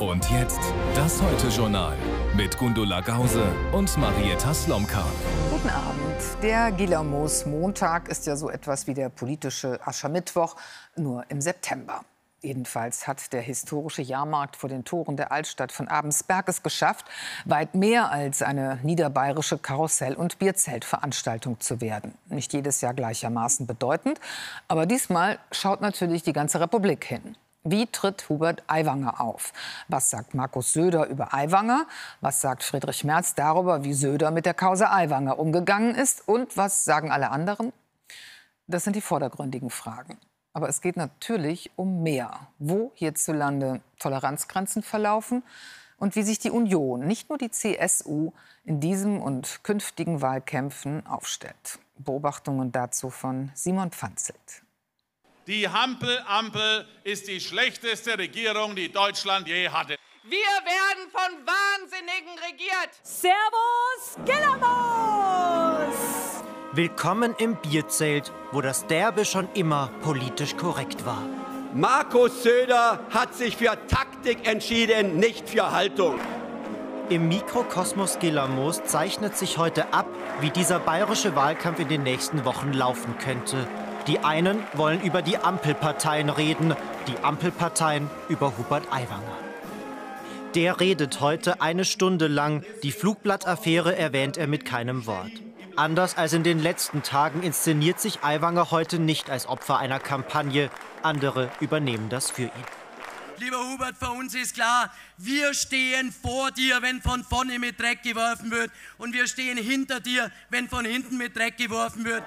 Und jetzt das Heute-Journal mit Gundula Gause und Marietta Slomka. Guten Abend. Der Gillamoos-Montag ist ja so etwas wie der politische Aschermittwoch, nur im September. Jedenfalls hat der historische Jahrmarkt vor den Toren der Altstadt von Abensberg es geschafft, weit mehr als eine niederbayerische Karussell- und Bierzeltveranstaltung zu werden. Nicht jedes Jahr gleichermaßen bedeutend, aber diesmal schaut natürlich die ganze Republik hin. Wie tritt Hubert Aiwanger auf? Was sagt Markus Söder über Aiwanger? Was sagt Friedrich Merz darüber, wie Söder mit der Causa Aiwanger umgegangen ist? Und was sagen alle anderen? Das sind die vordergründigen Fragen. Aber es geht natürlich um mehr. Wo hierzulande Toleranzgrenzen verlaufen und wie sich die Union, nicht nur die CSU, in diesem und künftigen Wahlkämpfen aufstellt. Beobachtungen dazu von Simon Pfanzelt. Die Hampel-Ampel ist die schlechteste Regierung, die Deutschland je hatte. Wir werden von Wahnsinnigen regiert. Servus, Gillamoos! Willkommen im Bierzelt, wo das Derbe schon immer politisch korrekt war. Markus Söder hat sich für Taktik entschieden, nicht für Haltung. Im Mikrokosmos Gillamoos zeichnet sich heute ab, wie dieser bayerische Wahlkampf in den nächsten Wochen laufen könnte. Die einen wollen über die Ampelparteien reden, die Ampelparteien über Hubert Aiwanger. Der redet heute eine Stunde lang, die Flugblatt Affäre erwähnt er mit keinem Wort. Anders als in den letzten Tagen inszeniert sich Aiwanger heute nicht als Opfer einer Kampagne, andere übernehmen das für ihn. Lieber Hubert, für uns ist klar, wir stehen vor dir, wenn von vorne mit Dreck geworfen wird, und wir stehen hinter dir, wenn von hinten mit Dreck geworfen wird.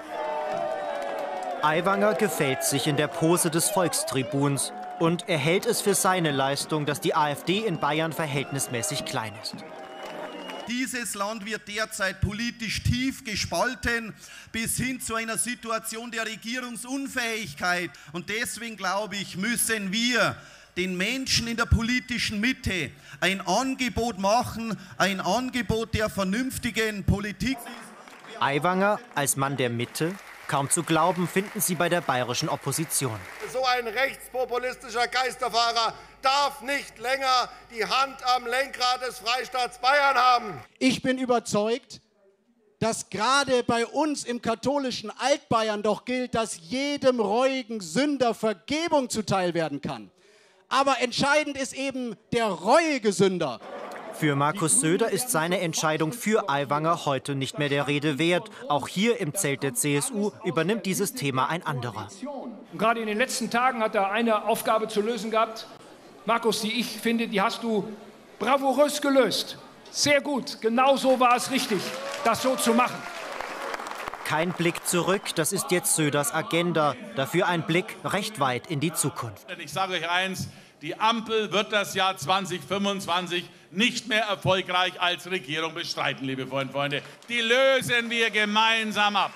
Aiwanger gefällt sich in der Pose des Volkstribuns und er hält es für seine Leistung, dass die AfD in Bayern verhältnismäßig klein ist. Dieses Land wird derzeit politisch tief gespalten bis hin zu einer Situation der Regierungsunfähigkeit. Und deswegen, glaube ich, müssen wir den Menschen in der politischen Mitte ein Angebot machen, ein Angebot der vernünftigen Politik. Aiwanger als Mann der Mitte? Kaum zu glauben, finden sie bei der bayerischen Opposition. So ein rechtspopulistischer Geisterfahrer darf nicht länger die Hand am Lenkrad des Freistaats Bayern haben. Ich bin überzeugt, dass gerade bei uns im katholischen Altbayern doch gilt, dass jedem reuigen Sünder Vergebung zuteil werden kann. Aber entscheidend ist eben der reuige Sünder. Für Markus Söder ist seine Entscheidung für Aiwanger heute nicht mehr der Rede wert. Auch hier im Zelt der CSU übernimmt dieses Thema ein anderer. Und gerade in den letzten Tagen hat er eine Aufgabe zu lösen gehabt. Markus, die ich finde, die hast du bravourös gelöst. Sehr gut, genau so war es richtig, das so zu machen. Kein Blick zurück, das ist jetzt Söders Agenda. Dafür ein Blick recht weit in die Zukunft. Ich sage euch eins. Die Ampel wird das Jahr 2025 nicht mehr erfolgreich als Regierung bestreiten, liebe Freunde und Freunde. Die lösen wir gemeinsam ab.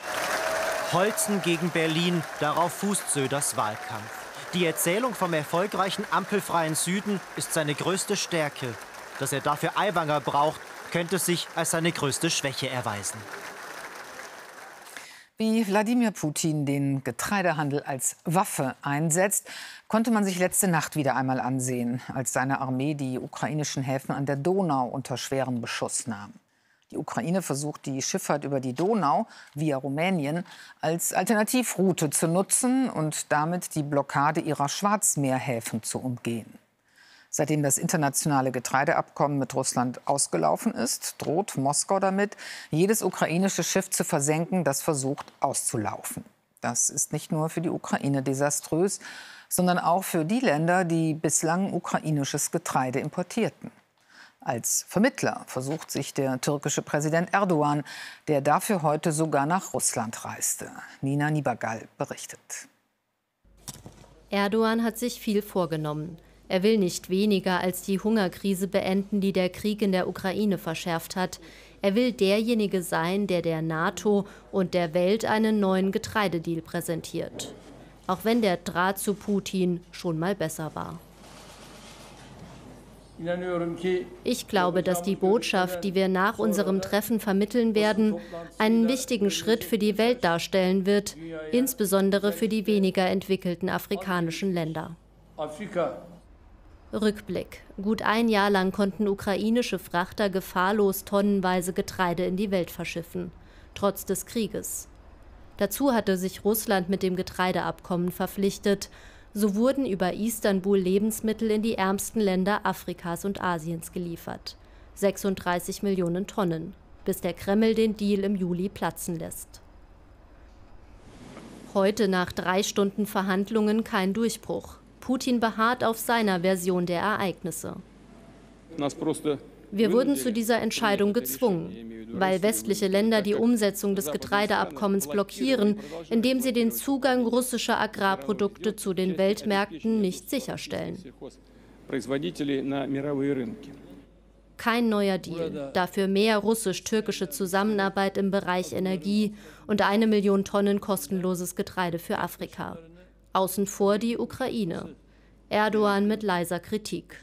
Holzen gegen Berlin, darauf fußt Söders Wahlkampf. Die Erzählung vom erfolgreichen ampelfreien Süden ist seine größte Stärke. Dass er dafür Aiwanger braucht, könnte sich als seine größte Schwäche erweisen. Wie Wladimir Putin den Getreidehandel als Waffe einsetzt, konnte man sich letzte Nacht wieder einmal ansehen, als seine Armee die ukrainischen Häfen an der Donau unter schweren Beschuss nahm. Die Ukraine versucht, die Schifffahrt über die Donau via Rumänien als Alternativroute zu nutzen und damit die Blockade ihrer Schwarzmeerhäfen zu umgehen. Seitdem das internationale Getreideabkommen mit Russland ausgelaufen ist, droht Moskau damit, jedes ukrainische Schiff zu versenken, das versucht auszulaufen. Das ist nicht nur für die Ukraine desaströs, sondern auch für die Länder, die bislang ukrainisches Getreide importierten. Als Vermittler versucht sich der türkische Präsident Erdogan, der dafür heute sogar nach Russland reiste. Nina Niebergall berichtet. Erdogan hat sich viel vorgenommen. Er will nicht weniger als die Hungerkrise beenden, die der Krieg in der Ukraine verschärft hat. Er will derjenige sein, der der NATO und der Welt einen neuen Getreidedeal präsentiert. Auch wenn der Draht zu Putin schon mal besser war. Ich glaube, dass die Botschaft, die wir nach unserem Treffen vermitteln werden, einen wichtigen Schritt für die Welt darstellen wird, insbesondere für die weniger entwickelten afrikanischen Länder. Rückblick. Gut ein Jahr lang konnten ukrainische Frachter gefahrlos tonnenweise Getreide in die Welt verschiffen, trotz des Krieges. Dazu hatte sich Russland mit dem Getreideabkommen verpflichtet. So wurden über Istanbul Lebensmittel in die ärmsten Länder Afrikas und Asiens geliefert. 36 Millionen Tonnen, bis der Kreml den Deal im Juli platzen lässt. Heute nach 3 Stunden Verhandlungen kein Durchbruch. Putin beharrt auf seiner Version der Ereignisse. Wir wurden zu dieser Entscheidung gezwungen, weil westliche Länder die Umsetzung des Getreideabkommens blockieren, indem sie den Zugang russischer Agrarprodukte zu den Weltmärkten nicht sicherstellen. Kein neuer Deal, dafür mehr russisch-türkische Zusammenarbeit im Bereich Energie und 1 Million Tonnen kostenloses Getreide für Afrika. Außen vor die Ukraine. Erdogan mit leiser Kritik.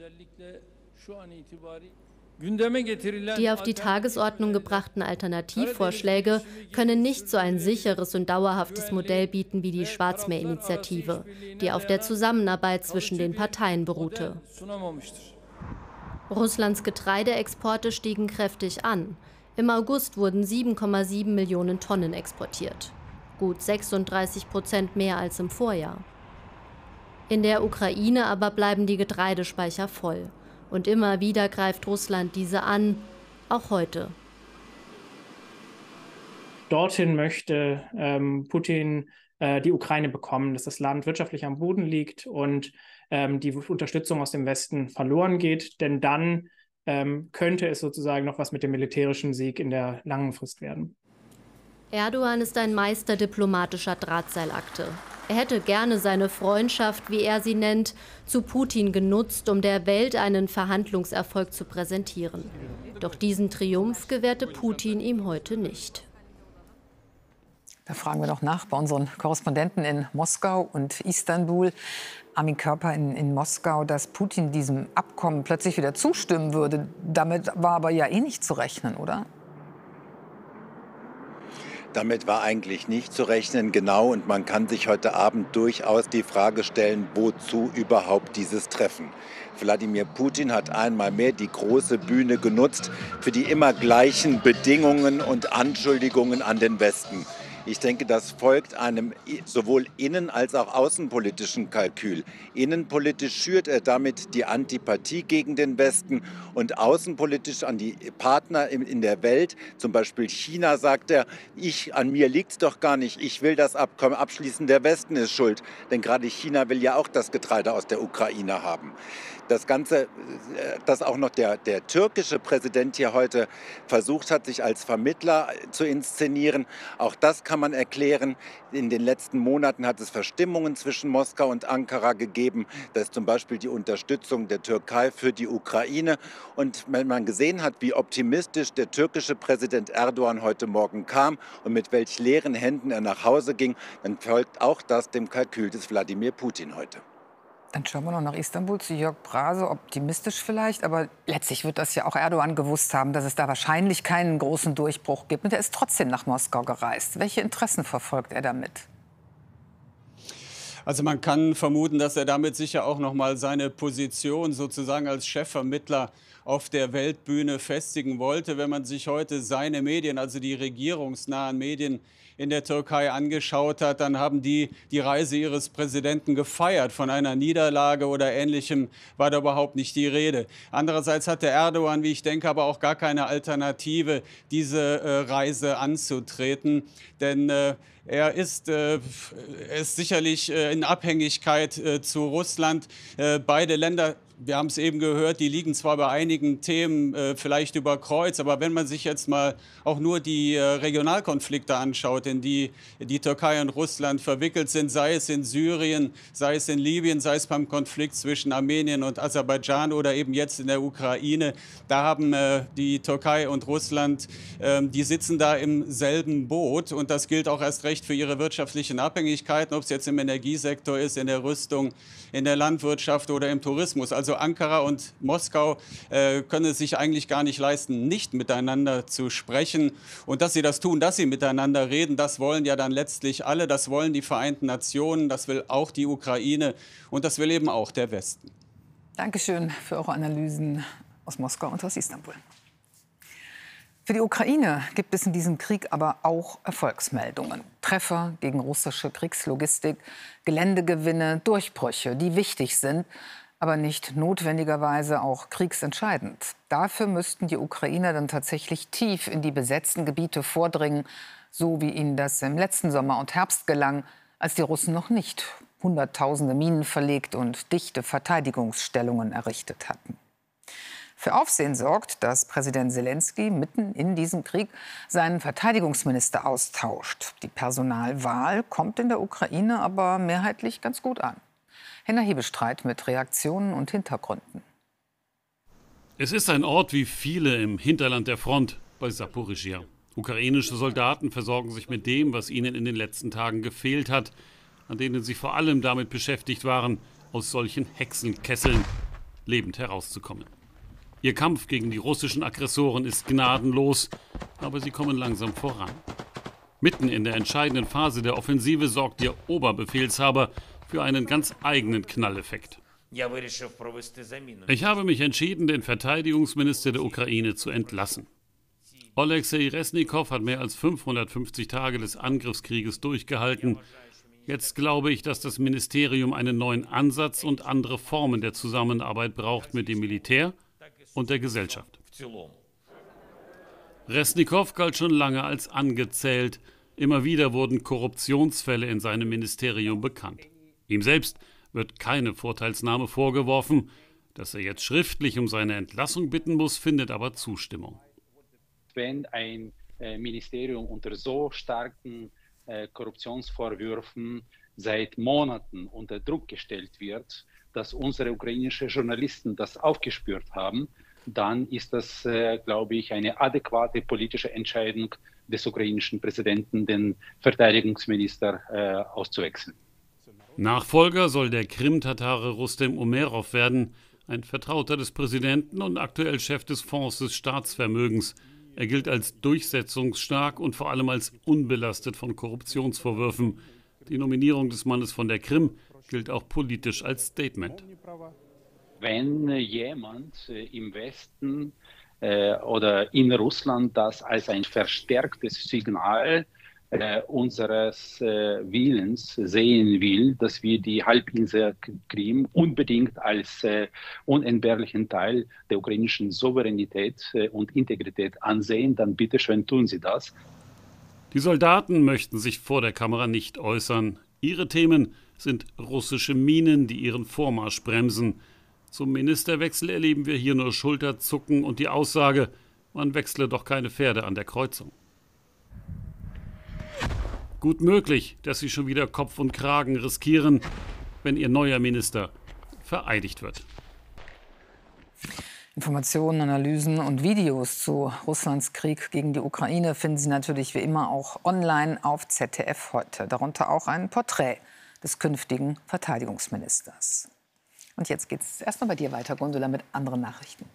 Die auf die Tagesordnung gebrachten Alternativvorschläge können nicht so ein sicheres und dauerhaftes Modell bieten wie die Schwarzmeerinitiative, die auf der Zusammenarbeit zwischen den Parteien beruhte. Russlands Getreideexporte stiegen kräftig an. Im August wurden 7,7 Millionen Tonnen exportiert. Gut 36% mehr als im Vorjahr. In der Ukraine aber bleiben die Getreidespeicher voll. Und immer wieder greift Russland diese an, auch heute. Dorthin möchte Putin die Ukraine bekommen, dass das Land wirtschaftlich am Boden liegt und die Unterstützung aus dem Westen verloren geht. Denn dann könnte es sozusagen noch was mit dem militärischen Sieg in der langen Frist werden. Erdogan ist ein Meister diplomatischer Drahtseilakte. Er hätte gerne seine Freundschaft, wie er sie nennt, zu Putin genutzt, um der Welt einen Verhandlungserfolg zu präsentieren. Doch diesen Triumph gewährte Putin ihm heute nicht. Da fragen wir noch nach bei unseren Korrespondenten in Moskau und Istanbul. Armin Körper in Moskau, dass Putin diesem Abkommen plötzlich wieder zustimmen würde. Damit war aber ja eh nicht zu rechnen, oder? Damit war eigentlich nicht zu rechnen, genau. Und man kann sich heute Abend durchaus die Frage stellen, wozu überhaupt dieses Treffen? Wladimir Putin hat einmal mehr die große Bühne genutzt für die immer gleichen Bedingungen und Anschuldigungen an den Westen. Ich denke, das folgt einem sowohl innen- als auch außenpolitischen Kalkül. Innenpolitisch schürt er damit die Antipathie gegen den Westen und außenpolitisch an die Partner in der Welt. Zum Beispiel China sagt er, an mir liegt es doch gar nicht, ich will das Abkommen abschließen, der Westen ist schuld. Denn gerade China will ja auch das Getreide aus der Ukraine haben. Das Ganze, dass auch noch der türkische Präsident hier heute versucht hat, sich als Vermittler zu inszenieren, auch das kann man erklären. In den letzten Monaten hat es Verstimmungen zwischen Moskau und Ankara gegeben. Das ist zum Beispiel die Unterstützung der Türkei für die Ukraine. Und wenn man gesehen hat, wie optimistisch der türkische Präsident Erdogan heute Morgen kam und mit welch leeren Händen er nach Hause ging, dann folgt auch das dem Kalkül des Wladimir Putin heute. Dann schauen wir noch nach Istanbul zu Jörg Brase, optimistisch vielleicht. Aber letztlich wird das ja auch Erdogan gewusst haben, dass es da wahrscheinlich keinen großen Durchbruch gibt. Und er ist trotzdem nach Moskau gereist. Welche Interessen verfolgt er damit? Also man kann vermuten, dass er damit sicher auch noch mal seine Position sozusagen als Chefvermittler auf der Weltbühne festigen wollte. Wenn man sich heute seine Medien, also die regierungsnahen Medien in der Türkei angeschaut hat, dann haben die Reise ihres Präsidenten gefeiert. Von einer Niederlage oder Ähnlichem war da überhaupt nicht die Rede. Andererseits hatte Erdogan, wie ich denke, aber auch gar keine Alternative, diese Reise anzutreten. Denn er ist sicherlich in Abhängigkeit zu Russland. Beide Länder, wir haben es eben gehört, die liegen zwar bei einigen Themen vielleicht über Kreuz, aber wenn man sich jetzt mal auch nur die Regionalkonflikte anschaut, in die die Türkei und Russland verwickelt sind, sei es in Syrien, sei es in Libyen, sei es beim Konflikt zwischen Armenien und Aserbaidschan oder eben jetzt in der Ukraine, da haben die Türkei und Russland, die sitzen da im selben Boot und das gilt auch erst recht für ihre wirtschaftlichen Abhängigkeiten, ob es jetzt im Energiesektor ist, in der Rüstung, in der Landwirtschaft oder im Tourismus. Also Ankara und Moskau können es sich eigentlich gar nicht leisten, nicht miteinander zu sprechen. Und dass sie das tun, dass sie miteinander reden, das wollen ja dann letztlich alle. Das wollen die Vereinten Nationen, das will auch die Ukraine und das will eben auch der Westen. Dankeschön für eure Analysen aus Moskau und aus Istanbul. Für die Ukraine gibt es in diesem Krieg aber auch Erfolgsmeldungen. Treffer gegen russische Kriegslogistik, Geländegewinne, Durchbrüche, die wichtig sind, aber nicht notwendigerweise auch kriegsentscheidend. Dafür müssten die Ukrainer dann tatsächlich tief in die besetzten Gebiete vordringen, so wie ihnen das im letzten Sommer und Herbst gelang, als die Russen noch nicht Hunderttausende Minen verlegt und dichte Verteidigungsstellungen errichtet hatten. Für Aufsehen sorgt, dass Präsident Selenskyj mitten in diesem Krieg seinen Verteidigungsminister austauscht. Die Personalwahl kommt in der Ukraine aber mehrheitlich ganz gut an. Hanna Hiebestreit mit Reaktionen und Hintergründen. Es ist ein Ort wie viele im Hinterland der Front bei Saporizhia. Ukrainische Soldaten versorgen sich mit dem, was ihnen in den letzten Tagen gefehlt hat, an denen sie vor allem damit beschäftigt waren, aus solchen Hexenkesseln lebend herauszukommen. Ihr Kampf gegen die russischen Aggressoren ist gnadenlos, aber sie kommen langsam voran. Mitten in der entscheidenden Phase der Offensive sorgt ihr Oberbefehlshaber für einen ganz eigenen Knalleffekt. Ich habe mich entschieden, den Verteidigungsminister der Ukraine zu entlassen. Oleksii Reznikov hat mehr als 550 Tage des Angriffskrieges durchgehalten. Jetzt glaube ich, dass das Ministerium einen neuen Ansatz und andere Formen der Zusammenarbeit braucht mit dem Militär und der Gesellschaft. Reznikov galt schon lange als angezählt. Immer wieder wurden Korruptionsfälle in seinem Ministerium bekannt. Ihm selbst wird keine Vorteilsnahme vorgeworfen. Dass er jetzt schriftlich um seine Entlassung bitten muss, findet aber Zustimmung. Wenn ein Ministerium unter so starken Korruptionsvorwürfen seit Monaten unter Druck gestellt wird, dass unsere ukrainischen Journalisten das aufgespürt haben, dann ist das, glaube ich, eine adäquate politische Entscheidung des ukrainischen Präsidenten, den Verteidigungsminister auszuwechseln. Nachfolger soll der Krim-Tatare Rustem Umerow werden, ein Vertrauter des Präsidenten und aktuell Chef des Fonds des Staatsvermögens. Er gilt als durchsetzungsstark und vor allem als unbelastet von Korruptionsvorwürfen. Die Nominierung des Mannes von der Krim gilt auch politisch als Statement. Wenn jemand im Westen oder in Russland das als ein verstärktes Signal unseres Willens sehen will, dass wir die Halbinsel Krim unbedingt als unentbehrlichen Teil der ukrainischen Souveränität und Integrität ansehen, dann bitte schön tun Sie das. Die Soldaten möchten sich vor der Kamera nicht äußern. Ihre Themen sind russische Minen, die ihren Vormarsch bremsen. Zum Ministerwechsel erleben wir hier nur Schulterzucken und die Aussage, man wechsle doch keine Pferde an der Kreuzung. Gut möglich, dass sie schon wieder Kopf und Kragen riskieren, wenn ihr neuer Minister vereidigt wird. Informationen, Analysen und Videos zu Russlands Krieg gegen die Ukraine finden Sie natürlich wie immer auch online auf ZDF heute. Darunter auch ein Porträt des künftigen Verteidigungsministers. Und jetzt geht es erst mal bei dir weiter, Gundula, mit anderen Nachrichten.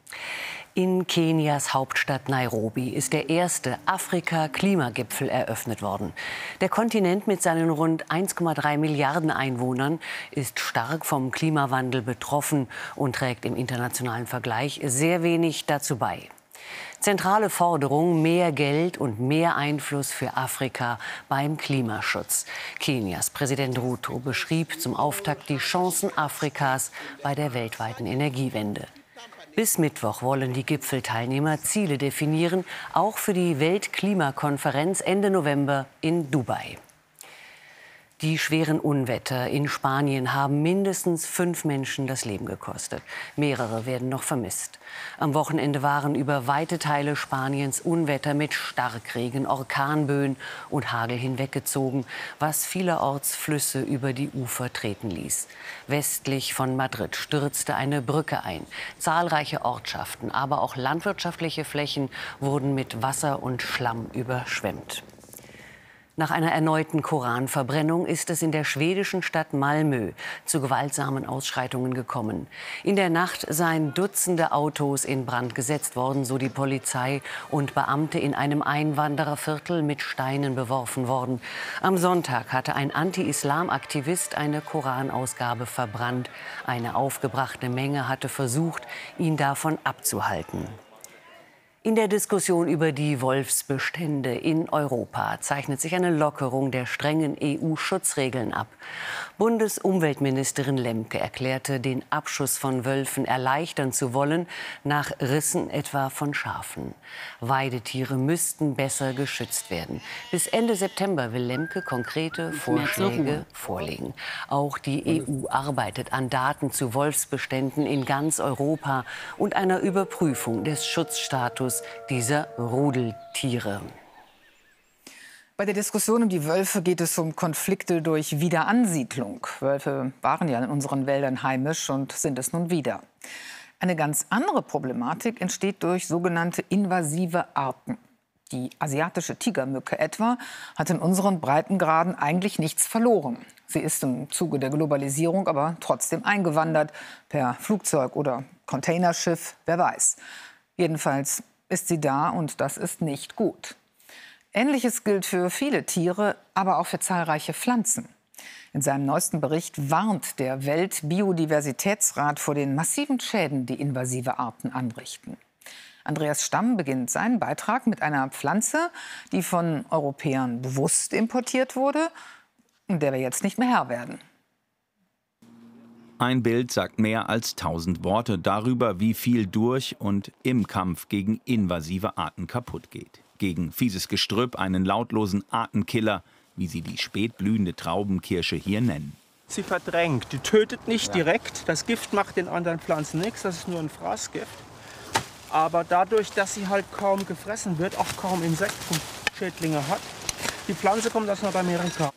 In Kenias Hauptstadt Nairobi ist der erste Afrika-Klimagipfel eröffnet worden. Der Kontinent mit seinen rund 1,3 Milliarden Einwohnern ist stark vom Klimawandel betroffen und trägt im internationalen Vergleich sehr wenig dazu bei. Zentrale Forderung: mehr Geld und mehr Einfluss für Afrika beim Klimaschutz. Kenias Präsident Ruto beschrieb zum Auftakt die Chancen Afrikas bei der weltweiten Energiewende. Bis Mittwoch wollen die Gipfelteilnehmer Ziele definieren, auch für die Weltklimakonferenz Ende November in Dubai. Die schweren Unwetter in Spanien haben mindestens 5 Menschen das Leben gekostet. Mehrere werden noch vermisst. Am Wochenende waren über weite Teile Spaniens Unwetter mit Starkregen, Orkanböen und Hagel hinweggezogen, was vielerorts Flüsse über die Ufer treten ließ. Westlich von Madrid stürzte eine Brücke ein. Zahlreiche Ortschaften, aber auch landwirtschaftliche Flächen wurden mit Wasser und Schlamm überschwemmt. Nach einer erneuten Koranverbrennung ist es in der schwedischen Stadt Malmö zu gewaltsamen Ausschreitungen gekommen. In der Nacht seien Dutzende Autos in Brand gesetzt worden, so die Polizei, und Beamte in einem Einwandererviertel mit Steinen beworfen worden. Am Sonntag hatte ein Anti-Islam-Aktivist eine Koranausgabe verbrannt. Eine aufgebrachte Menge hatte versucht, ihn davon abzuhalten. In der Diskussion über die Wolfsbestände in Europa zeichnet sich eine Lockerung der strengen EU-Schutzregeln ab. Bundesumweltministerin Lemke erklärte, den Abschuss von Wölfen erleichtern zu wollen, nach Rissen etwa von Schafen. Weidetiere müssten besser geschützt werden. Bis Ende September will Lemke konkrete Vorschläge vorlegen. Auch die EU arbeitet an Daten zu Wolfsbeständen in ganz Europa und einer Überprüfung des Schutzstatus dieser Rudeltiere. Bei der Diskussion um die Wölfe geht es um Konflikte durch Wiederansiedlung. Wölfe waren ja in unseren Wäldern heimisch und sind es nun wieder. Eine ganz andere Problematik entsteht durch sogenannte invasive Arten. Die asiatische Tigermücke etwa hat in unseren Breitengraden eigentlich nichts verloren. Sie ist im Zuge der Globalisierung aber trotzdem eingewandert, per Flugzeug oder Containerschiff, wer weiß. Jedenfalls ist sie da, und das ist nicht gut. Ähnliches gilt für viele Tiere, aber auch für zahlreiche Pflanzen. In seinem neuesten Bericht warnt der Weltbiodiversitätsrat vor den massiven Schäden, die invasive Arten anrichten. Andreas Stamm beginnt seinen Beitrag mit einer Pflanze, die von Europäern bewusst importiert wurde und der wir jetzt nicht mehr Herr werden. Ein Bild sagt mehr als 1000 Worte darüber, wie viel durch und im Kampf gegen invasive Arten kaputt geht. Gegen fieses Gestrüpp, einen lautlosen Artenkiller, wie sie die spätblühende Traubenkirsche hier nennen. Sie verdrängt, die tötet nicht direkt. Das Gift macht den anderen Pflanzen nichts, das ist nur ein Fraßgift. Aber dadurch, dass sie halt kaum gefressen wird, auch kaum Insektenschädlinge hat, die Pflanze kommt aus Nordamerika.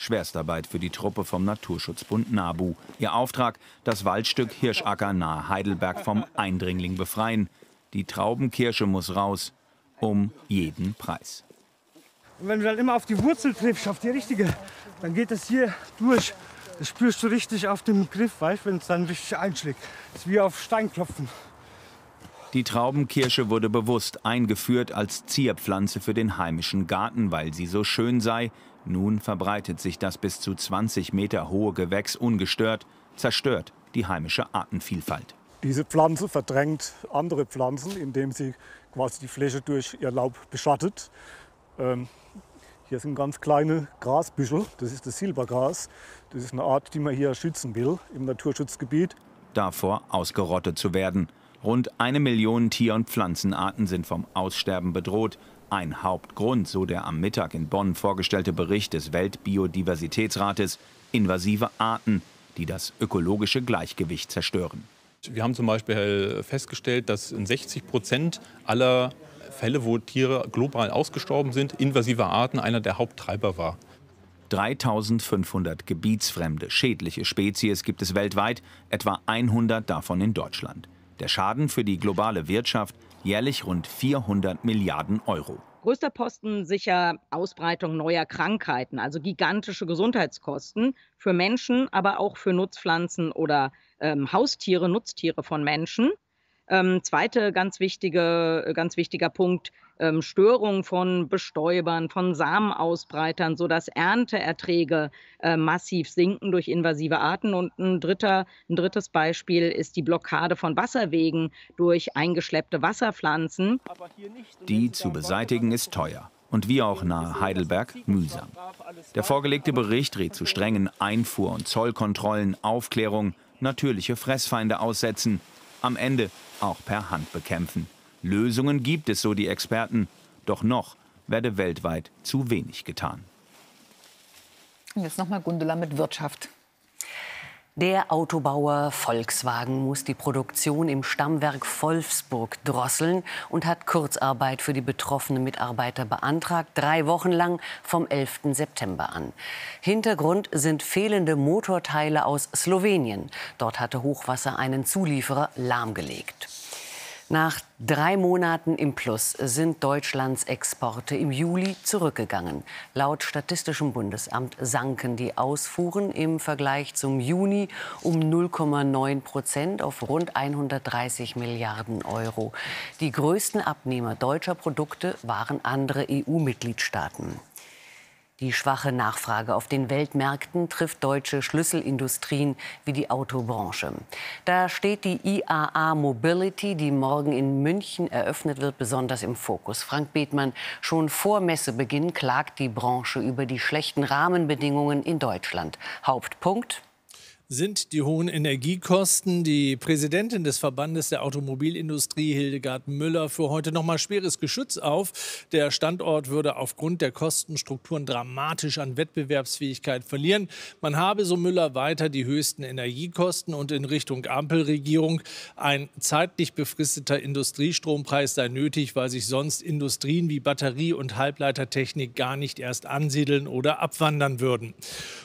Schwerstarbeit für die Truppe vom Naturschutzbund NABU. Ihr Auftrag, das Waldstück Hirschacker nahe Heidelberg vom Eindringling befreien. Die Traubenkirsche muss raus, um jeden Preis. Und wenn du dann immer auf die Wurzel triffst, auf die richtige, dann geht das hier durch. Das spürst du richtig auf dem Griff, weißt, wenn es dann richtig einschlägt. Das ist wie auf Steinklopfen. Die Traubenkirsche wurde bewusst eingeführt als Zierpflanze für den heimischen Garten, weil sie so schön sei. Nun verbreitet sich das bis zu 20 Meter hohe Gewächs ungestört, zerstört die heimische Artenvielfalt. Diese Pflanze verdrängt andere Pflanzen, indem sie quasi die Fläche durch ihr Laub beschattet. Hier sind ganz kleine Grasbüschel, das ist das Silbergras. Das ist eine Art, die man hier schützen will im Naturschutzgebiet. Davor ausgerottet zu werden. Rund 1 Million Tier- und Pflanzenarten sind vom Aussterben bedroht. Ein Hauptgrund, so der am Mittag in Bonn vorgestellte Bericht des Weltbiodiversitätsrates, invasive Arten, die das ökologische Gleichgewicht zerstören. Wir haben zum Beispiel festgestellt, dass in 60% aller Fälle, wo Tiere global ausgestorben sind, invasive Arten einer der Haupttreiber war. 3500 gebietsfremde, schädliche Spezies gibt es weltweit, etwa 100 davon in Deutschland. Der Schaden für die globale Wirtschaft jährlich rund 400 Milliarden Euro. Größter Posten sicher Ausbreitung neuer Krankheiten, also gigantische Gesundheitskosten für Menschen, aber auch für Nutzpflanzen oder Haustiere, Nutztiere von Menschen. Zweiter ganz wichtiger Punkt, Störung von Bestäubern, von Samenausbreitern, sodass Ernteerträge massiv sinken durch invasive Arten. Und ein drittes Beispiel ist die Blockade von Wasserwegen durch eingeschleppte Wasserpflanzen. Die zu beseitigen ist teuer und wie auch nahe Heidelberg mühsam. Der vorgelegte Bericht rät zu strengen Einfuhr- und Zollkontrollen, Aufklärung, natürliche Fressfeinde aussetzen, am Ende auch per Hand bekämpfen. Lösungen gibt es, so die Experten. Doch noch werde weltweit zu wenig getan. Jetzt nochmal Gundula mit Wirtschaft. Der Autobauer Volkswagen muss die Produktion im Stammwerk Wolfsburg drosseln und hat Kurzarbeit für die betroffenen Mitarbeiter beantragt, 3 Wochen lang vom 11. September an. Hintergrund sind fehlende Motorteile aus Slowenien. Dort hatte Hochwasser einen Zulieferer lahmgelegt. Nach 3 Monaten im Plus sind Deutschlands Exporte im Juli zurückgegangen. Laut Statistischem Bundesamt sanken die Ausfuhren im Vergleich zum Juni um 0,9% auf rund 130 Milliarden Euro. Die größten Abnehmer deutscher Produkte waren andere EU-Mitgliedstaaten. Die schwache Nachfrage auf den Weltmärkten trifft deutsche Schlüsselindustrien wie die Autobranche. Da steht die IAA Mobility, die morgen in München eröffnet wird, besonders im Fokus. Frank Bethmann, schon vor Messebeginn klagt die Branche über die schlechten Rahmenbedingungen in Deutschland. Hauptpunkt sind die hohen Energiekosten. Die Präsidentin des Verbandes der Automobilindustrie, Hildegard Müller, für heute noch mal schweres Geschütz auf. Der Standort würde aufgrund der Kostenstrukturen dramatisch an Wettbewerbsfähigkeit verlieren. Man habe, so Müller, weiter die höchsten Energiekosten und in Richtung Ampelregierung ein zeitlich befristeter Industriestrompreis sei nötig, weil sich sonst Industrien wie Batterie- und Halbleitertechnik gar nicht erst ansiedeln oder abwandern würden.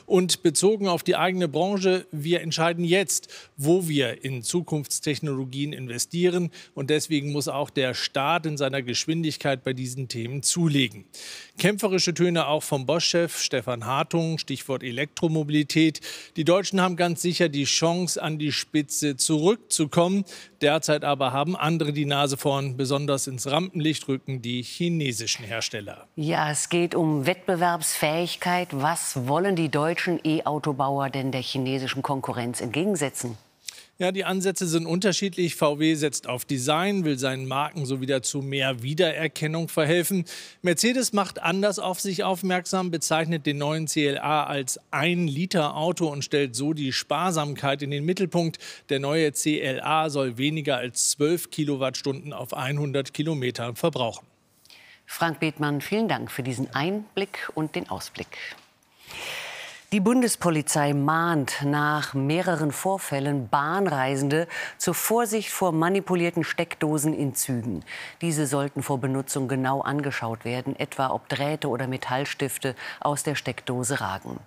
Und bezogen auf die eigene Branche: Wir entscheiden jetzt, wo wir in Zukunftstechnologien investieren. Und deswegen muss auch der Staat in seiner Geschwindigkeit bei diesen Themen zulegen. Kämpferische Töne auch vom Bosch-Chef Stefan Hartung, Stichwort Elektromobilität. Die Deutschen haben ganz sicher die Chance, an die Spitze zurückzukommen. Derzeit aber haben andere die Nase vorn. Besonders ins Rampenlicht rücken die chinesischen Hersteller. Ja, es geht um Wettbewerbsfähigkeit. Was wollen die deutschen E-Autobauer denn der chinesischen Konkurrenz entgegensetzen? Ja, die Ansätze sind unterschiedlich. VW setzt auf Design, will seinen Marken so wieder zu mehr Wiedererkennung verhelfen. Mercedes macht anders auf sich aufmerksam, bezeichnet den neuen CLA als 1-Liter-Auto und stellt so die Sparsamkeit in den Mittelpunkt. Der neue CLA soll weniger als 12 Kilowattstunden auf 100 Kilometern verbrauchen. Frank Bethmann, vielen Dank für diesen Einblick und den Ausblick. Die Bundespolizei mahnt nach mehreren Vorfällen Bahnreisende zur Vorsicht vor manipulierten Steckdosen in Zügen. Diese sollten vor Benutzung genau angeschaut werden, etwa ob Drähte oder Metallstifte aus der Steckdose ragen.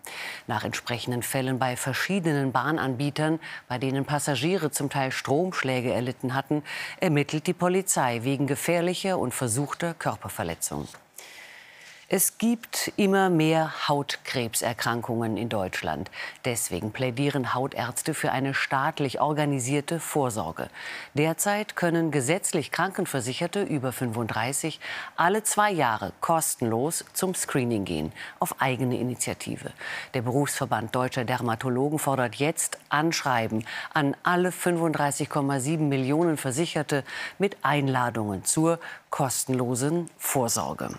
Nach entsprechenden Fällen bei verschiedenen Bahnanbietern, bei denen Passagiere zum Teil Stromschläge erlitten hatten, ermittelt die Polizei wegen gefährlicher und versuchter Körperverletzung. Es gibt immer mehr Hautkrebserkrankungen in Deutschland. Deswegen plädieren Hautärzte für eine staatlich organisierte Vorsorge. Derzeit können gesetzlich Krankenversicherte über 35 alle 2 Jahre kostenlos zum Screening gehen, auf eigene Initiative. Der Berufsverband Deutscher Dermatologen fordert jetzt Anschreiben an alle 35,7 Millionen Versicherte mit Einladungen zur kostenlosen Vorsorge.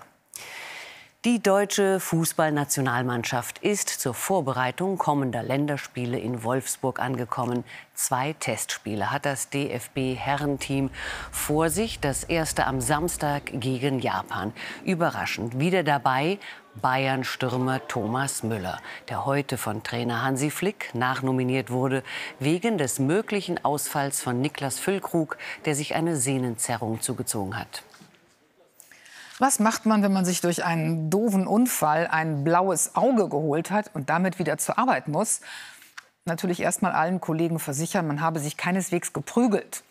Die deutsche Fußballnationalmannschaft ist zur Vorbereitung kommender Länderspiele in Wolfsburg angekommen. 2 Testspiele hat das DFB-Herrenteam vor sich. Das erste am Samstag gegen Japan. Überraschend wieder dabei Bayern-Stürmer Thomas Müller, der heute von Trainer Hansi Flick nachnominiert wurde, wegen des möglichen Ausfalls von Niklas Füllkrug, der sich eine Sehnenzerrung zugezogen hat. Was macht man, wenn man sich durch einen doofen Unfall ein blaues Auge geholt hat und damit wieder zur Arbeit muss? Natürlich erst mal allen Kollegen versichern, man habe sich keineswegs geprügelt.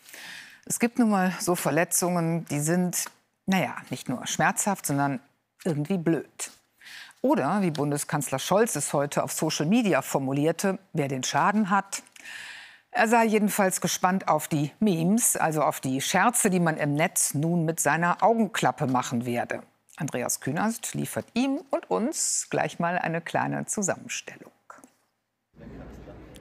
Es gibt nun mal so Verletzungen, die sind, naja, nicht nur schmerzhaft, sondern irgendwie blöd. Oder, wie Bundeskanzler Scholz es heute auf Social Media formulierte, wer den Schaden hat. Er sei jedenfalls gespannt auf die Memes, also auf die Scherze, die man im Netz nun mit seiner Augenklappe machen werde. Andreas Künast liefert ihm und uns gleich mal eine kleine Zusammenstellung.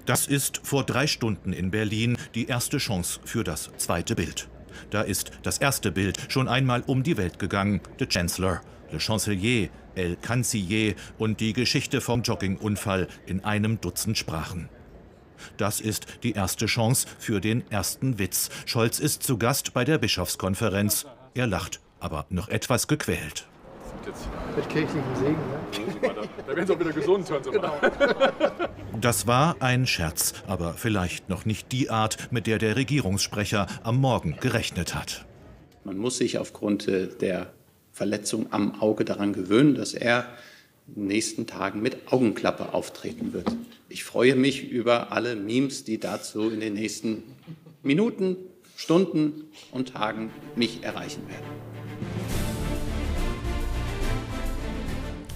Das ist vor 3 Stunden in Berlin die erste Chance für das zweite Bild. Da ist das erste Bild schon einmal um die Welt gegangen. Der Chancellor, Le Chancelier, El Canciller und die Geschichte vom Joggingunfall in einem Dutzend Sprachen. Das ist die erste Chance für den ersten Witz. Scholz ist zu Gast bei der Bischofskonferenz. Er lacht, aber noch etwas gequält. Mit kirchlichem Segen, ne? Da werden Sie auch wieder gesund, hören Sie mal. Das war ein Scherz, aber vielleicht noch nicht die Art, mit der der Regierungssprecher am Morgen gerechnet hat. Man muss sich aufgrund der Verletzung am Auge daran gewöhnen, dass er in den nächsten Tagen mit Augenklappe auftreten wird. Ich freue mich über alle Memes, die dazu in den nächsten Minuten, Stunden und Tagen mich erreichen werden.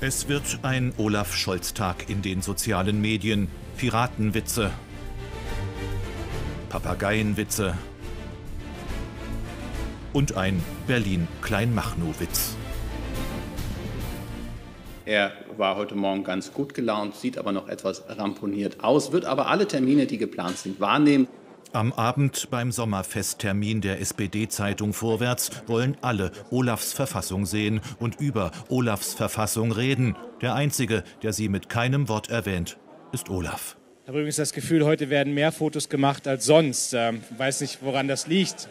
Es wird ein Olaf-Scholz-Tag in den sozialen Medien. Piratenwitze, Papageienwitze und ein Berlin-Kleinmachnow-Witz. Er war heute Morgen ganz gut gelaunt, sieht aber noch etwas ramponiert aus, wird aber alle Termine, die geplant sind, wahrnehmen. Am Abend beim Sommerfesttermin der SPD-Zeitung Vorwärts wollen alle Olafs Verfassung sehen und über Olafs Verfassung reden. Der Einzige, der sie mit keinem Wort erwähnt, ist Olaf. Ich habe übrigens das Gefühl, heute werden mehr Fotos gemacht als sonst. Ich weiß nicht, woran das liegt.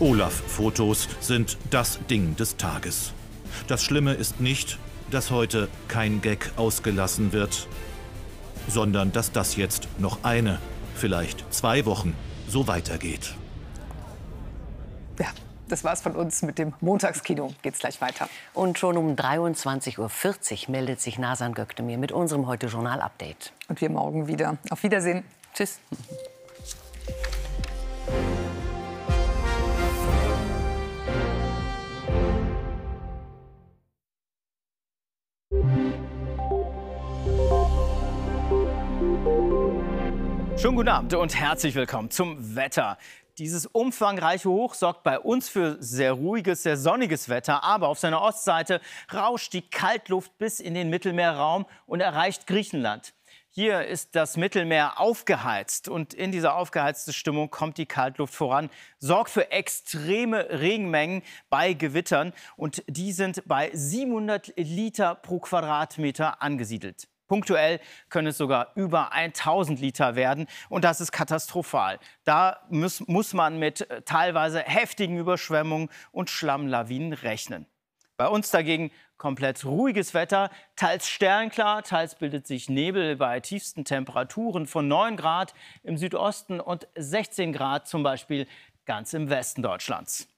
Olaf-Fotos sind das Ding des Tages. Das Schlimme ist nicht, dass heute kein Gag ausgelassen wird, sondern dass das jetzt noch eine, vielleicht 2 Wochen so weitergeht. Ja, das war's von uns mit dem Montagskino. Geht's gleich weiter. Und schon um 23:40 Uhr meldet sich Nazan Göktemir mit unserem Heute-Journal-Update. Und wir morgen wieder. Auf Wiedersehen. Tschüss. Schönen guten Abend und herzlich willkommen zum Wetter. Dieses umfangreiche Hoch sorgt bei uns für sehr ruhiges, sehr sonniges Wetter. Aber auf seiner Ostseite rauscht die Kaltluft bis in den Mittelmeerraum und erreicht Griechenland. Hier ist das Mittelmeer aufgeheizt und in dieser aufgeheizten Stimmung kommt die Kaltluft voran, sorgt für extreme Regenmengen bei Gewittern und die sind bei 700 Liter pro Quadratmeter angesiedelt. Punktuell können es sogar über 1000 Liter werden und das ist katastrophal. Da muss man mit teilweise heftigen Überschwemmungen und Schlammlawinen rechnen. Bei uns dagegen komplett ruhiges Wetter, teils sternklar, teils bildet sich Nebel bei tiefsten Temperaturen von 9 Grad im Südosten und 16 Grad zum Beispiel ganz im Westen Deutschlands.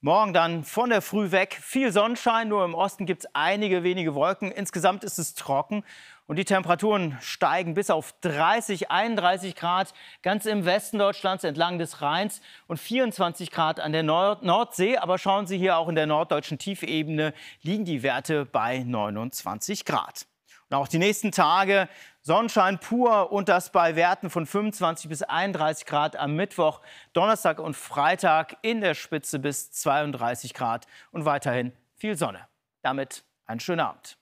Morgen dann von der Früh weg viel Sonnenschein, nur im Osten gibt es einige wenige Wolken. Insgesamt ist es trocken und die Temperaturen steigen bis auf 30, 31 Grad ganz im Westen Deutschlands entlang des Rheins und 24 Grad an der Nordsee. Aber schauen Sie hier, auch in der norddeutschen Tiefebene liegen die Werte bei 29 Grad. Und auch die nächsten Tage Sonnenschein pur und das bei Werten von 25 bis 31 Grad am Mittwoch, Donnerstag und Freitag in der Spitze bis 32 Grad und weiterhin viel Sonne. Damit einen schönen Abend.